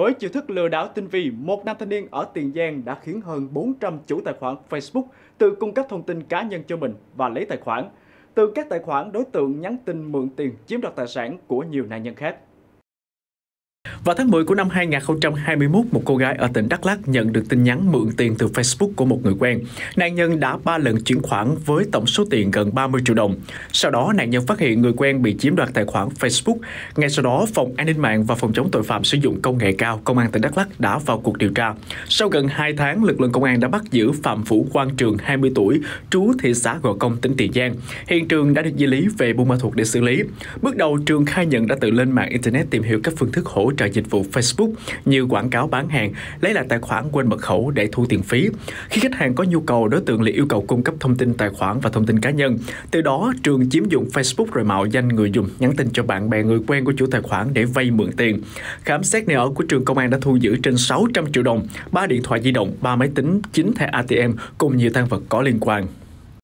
Với chiêu thức lừa đảo tinh vi, một nam thanh niên ở Tiền Giang đã khiến hơn 400 chủ tài khoản Facebook tự cung cấp thông tin cá nhân cho mình và lấy tài khoản. Từ các tài khoản, đối tượng nhắn tin mượn tiền chiếm đoạt tài sản của nhiều nạn nhân khác. Vào tháng 10 của năm 2021, một cô gái ở tỉnh Đắk Lắk nhận được tin nhắn mượn tiền từ Facebook của một người quen. Nạn nhân đã 3 lần chuyển khoản với tổng số tiền gần 30 triệu đồng. Sau đó, nạn nhân phát hiện người quen bị chiếm đoạt tài khoản Facebook. Ngay sau đó, Phòng An ninh mạng và Phòng chống tội phạm sử dụng công nghệ cao, Công an tỉnh Đắk Lắk đã vào cuộc điều tra. Sau gần 2 tháng, lực lượng công an đã bắt giữ Phạm Vũ Quang Trường, 20 tuổi, trú thị xã Gò Công, tỉnh Tiền Giang. Hiện Trường đã được di lý về Buôn Ma Thuột để xử lý. Bước đầu, Trường khai nhận đã tự lên mạng Internet tìm hiểu các phương thức hỗ trợ dịch vụ Facebook như quảng cáo bán hàng, lấy lại tài khoản quên mật khẩu để thu tiền phí. Khi khách hàng có nhu cầu, đối tượng lại yêu cầu cung cấp thông tin tài khoản và thông tin cá nhân. Từ đó, Trường chiếm dụng Facebook rồi mạo danh người dùng nhắn tin cho bạn bè, người quen của chủ tài khoản để vay mượn tiền. Khám xét nơi ở của Trường, công an đã thu giữ trên 600 triệu đồng, 3 điện thoại di động, 3 máy tính, 9 thẻ ATM cùng nhiều tang vật có liên quan.